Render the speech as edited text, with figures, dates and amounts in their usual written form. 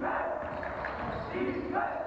Back! Receive back!